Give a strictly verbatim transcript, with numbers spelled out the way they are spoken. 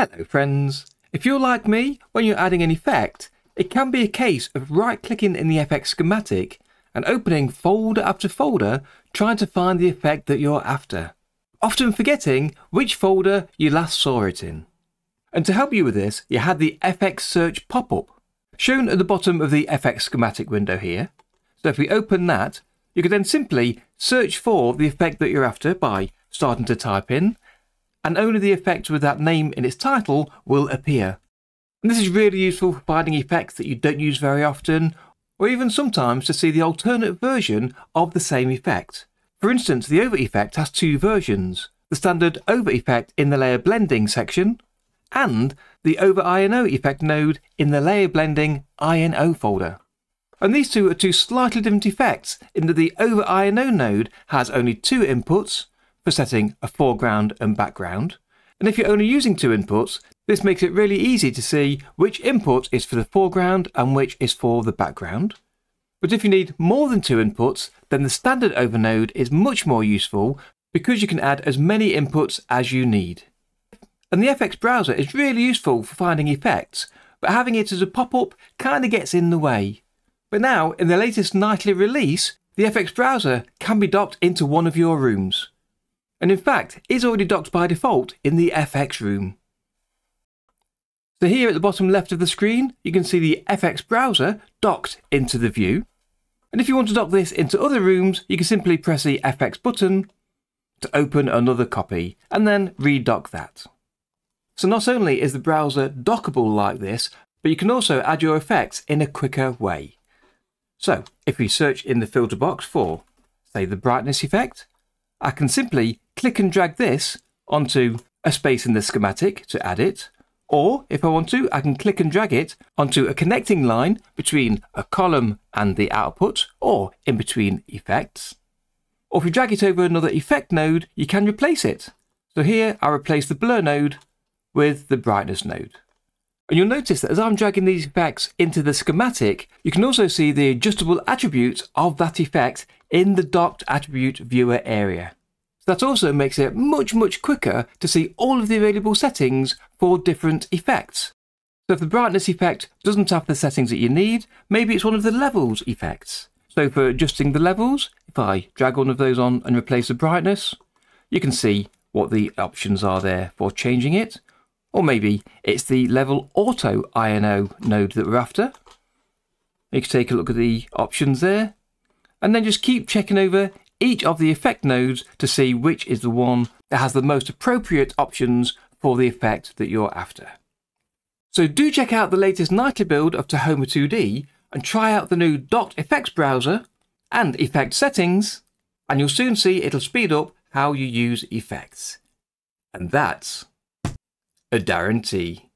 Hello friends, if you're like me, when you're adding an effect, it can be a case of right-clicking in the F X schematic and opening folder after folder trying to find the effect that you're after, often forgetting which folder you last saw it in. And to help you with this, you had the F X search pop-up, shown at the bottom of the F X schematic window here. So if we open that, you can then simply search for the effect that you're after by starting to type in, and only the effect with that name in its title will appear. And this is really useful for finding effects that you don't use very often, or even sometimes to see the alternate version of the same effect. For instance, the over effect has two versions, the standard over effect in the layer blending section, and the over I N O effect node in the layer blending I N O folder. And these two are two slightly different effects in that the over I N O node has only two inputs, for setting a foreground and background, and if you're only using two inputs, this makes it really easy to see which input is for the foreground and which is for the background. But if you need more than two inputs, then the standard over node is much more useful because you can add as many inputs as you need. And the F X browser is really useful for finding effects, but having it as a pop-up kind of gets in the way. But now, in the latest nightly release, the F X browser can be docked into one of your rooms. And in fact, is already docked by default in the F X room. So here at the bottom left of the screen, you can see the F X browser docked into the view. And if you want to dock this into other rooms, you can simply press the F X button to open another copy and then redock that. So not only is the browser dockable like this, but you can also add your effects in a quicker way. So if we search in the filter box for, say, the brightness effect, I can simply click and drag this onto a space in the schematic to add it, or if I want to, I can click and drag it onto a connecting line between a column and the output, or in between effects. Or if you drag it over another effect node, you can replace it. So here I replace the blur node with the brightness node. And you'll notice that as I'm dragging these effects into the schematic, you can also see the adjustable attributes of that effect in the docked attribute viewer area. So that also makes it much, much quicker to see all of the available settings for different effects. So if the brightness effect doesn't have the settings that you need, maybe it's one of the levels effects. So for adjusting the levels, if I drag one of those on and replace the brightness, you can see what the options are there for changing it. Or maybe it's the level auto I N O node that we're after. You can take a look at the options there, and then just keep checking over each of the effect nodes to see which is the one that has the most appropriate options for the effect that you're after. So do check out the latest nightly build of Tahoma two D and try out the new docked effects browser and effect settings, and you'll soon see it'll speed up how you use effects. And that's a Darren Tea.